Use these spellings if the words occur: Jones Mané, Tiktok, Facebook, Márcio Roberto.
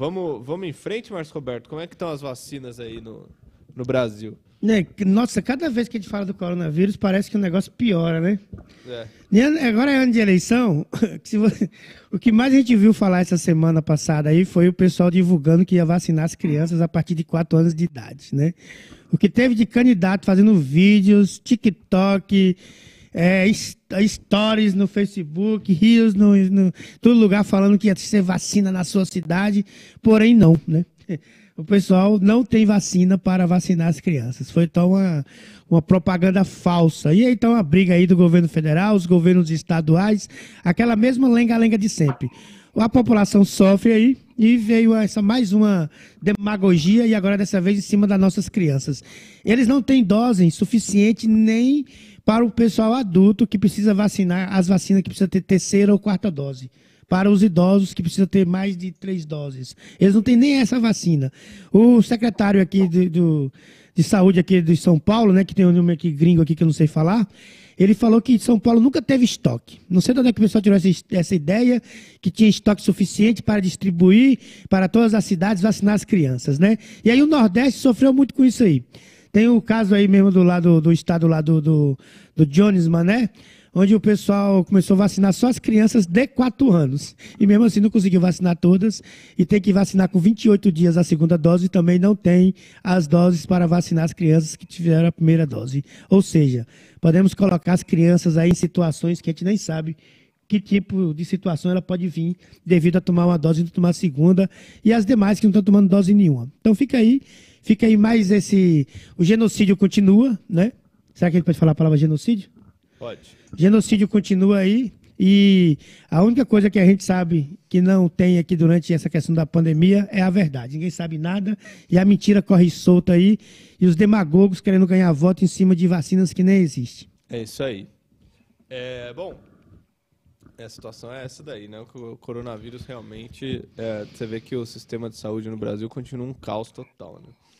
Vamos em frente, Márcio Roberto? Como é que estão as vacinas aí no Brasil? Nossa, cada vez que a gente fala do coronavírus, parece que o negócio piora, né? É. Agora é ano de eleição. O que mais a gente viu falar essa semana passada aí foi o pessoal divulgando que ia vacinar as crianças a partir de 4 anos de idade, né? O que teve de candidato fazendo vídeos, TikTok, stories no Facebook, reels, no todo lugar falando que ia ser vacina na sua cidade, porém não, né? O pessoal não tem vacina para vacinar as crianças. Foi então uma propaganda falsa. E aí então a briga aí do governo federal, os governos estaduais, aquela mesma lenga-lenga de sempre. A população sofre aí e veio essa mais uma demagogia e agora dessa vez em cima das nossas crianças. Eles não têm dose suficiente nem para o pessoal adulto que precisa vacinar, as vacinas que precisa ter terceira ou quarta dose. Para os idosos que precisam ter mais de 3 doses. Eles não têm nem essa vacina. O secretário aqui de saúde aqui de São Paulo, né, que tem um nome aqui gringo aqui que eu não sei falar, ele falou que São Paulo nunca teve estoque. Não sei de onde é que o pessoal tirou essa ideia, que tinha estoque suficiente para distribuir para todas as cidades vacinar as crianças, né? E aí o Nordeste sofreu muito com isso aí. Tem o caso aí mesmo do lado do estado lá do Jones Mané, onde o pessoal começou a vacinar só as crianças de 4 anos. E mesmo assim não conseguiu vacinar todas. E tem que vacinar com 28 dias a segunda dose. E também não tem as doses para vacinar as crianças que tiveram a primeira dose. Ou seja, podemos colocar as crianças aí em situações que a gente nem sabe que tipo de situação ela pode vir devido a tomar uma dose e não tomar a segunda. E as demais que não estão tomando dose nenhuma. Então fica aí mais esse... O genocídio continua, né? Será que a gente pode falar a palavra genocídio? Pode. Genocídio continua aí e a única coisa que a gente sabe que não tem aqui durante essa questão da pandemia é a verdade. Ninguém sabe nada e a mentira corre solta aí e os demagogos querendo ganhar voto em cima de vacinas que nem existem. É isso aí. Bom, a situação é essa daí, né? O coronavírus realmente, você vê que o sistema de saúde no Brasil continua um caos total, né?